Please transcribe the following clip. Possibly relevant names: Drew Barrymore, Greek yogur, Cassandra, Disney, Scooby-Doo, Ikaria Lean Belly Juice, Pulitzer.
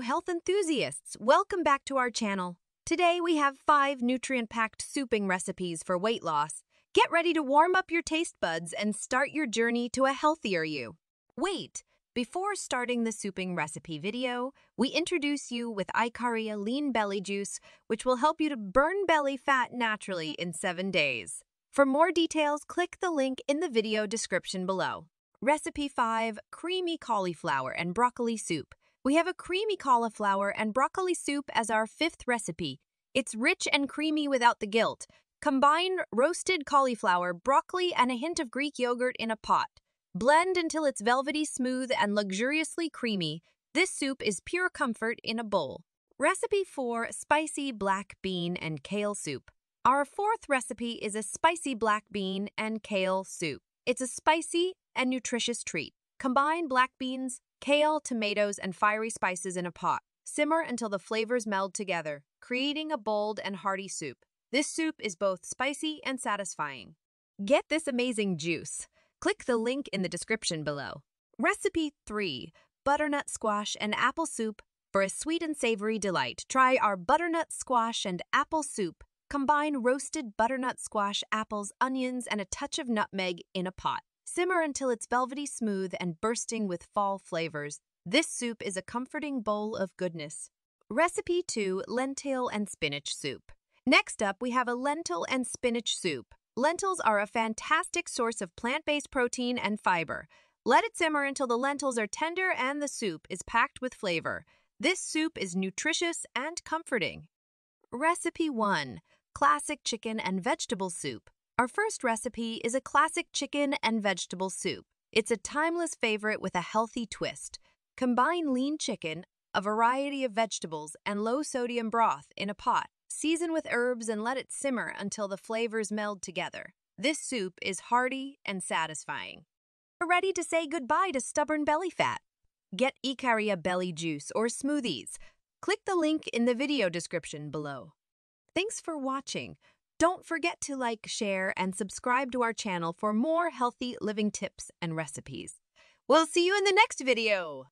health enthusiasts. Welcome back to our channel. Today we have 5 nutrient-packed souping recipes for weight loss. Get ready to warm up your taste buds and start your journey to a healthier you. Wait! Before starting the souping recipe video, we introduce you with Ikaria Lean Belly Juice, which will help you to burn belly fat naturally in 7 days. For more details, click the link in the video description below. Recipe 5. Creamy Cauliflower and Broccoli Soup. We have a creamy cauliflower and broccoli soup as our 5th recipe. It's rich and creamy without the guilt. Combine roasted cauliflower, broccoli, and a hint of Greek yogurt in a pot. Blend until it's velvety smooth and luxuriously creamy. This soup is pure comfort in a bowl. Recipe 4. Spicy Black Bean and Kale Soup. Our 4th recipe is a spicy black bean and kale soup. It's a spicy and nutritious treat. Combine black beans, kale, tomatoes, and fiery spices in a pot. Simmer until the flavors meld together, creating a bold and hearty soup. This soup is both spicy and satisfying. Get this amazing juice. Click the link in the description below. Recipe 3. Butternut Squash and Apple Soup. For a sweet and savory delight, try our butternut squash and apple soup. Combine roasted butternut squash, apples, onions, and a touch of nutmeg in a pot. Simmer until it's velvety smooth and bursting with fall flavors. This soup is a comforting bowl of goodness. Recipe 2. Lentil and Spinach Soup. Next up, we have a lentil and spinach soup. Lentils are a fantastic source of plant-based protein and fiber. Let it simmer until the lentils are tender and the soup is packed with flavor. This soup is nutritious and comforting. Recipe 1. Classic Chicken and Vegetable Soup. Our 1st recipe is a classic chicken and vegetable soup. It's a timeless favorite with a healthy twist. Combine lean chicken, a variety of vegetables, and low-sodium broth in a pot. Season with herbs and let it simmer until the flavors meld together. This soup is hearty and satisfying. We're ready to say goodbye to stubborn belly fat. Get Ikaria Belly Juice or smoothies. Click the link in the video description below. Thanks for watching. Don't forget to like, share, and subscribe to our channel for more healthy living tips and recipes. We'll see you in the next video.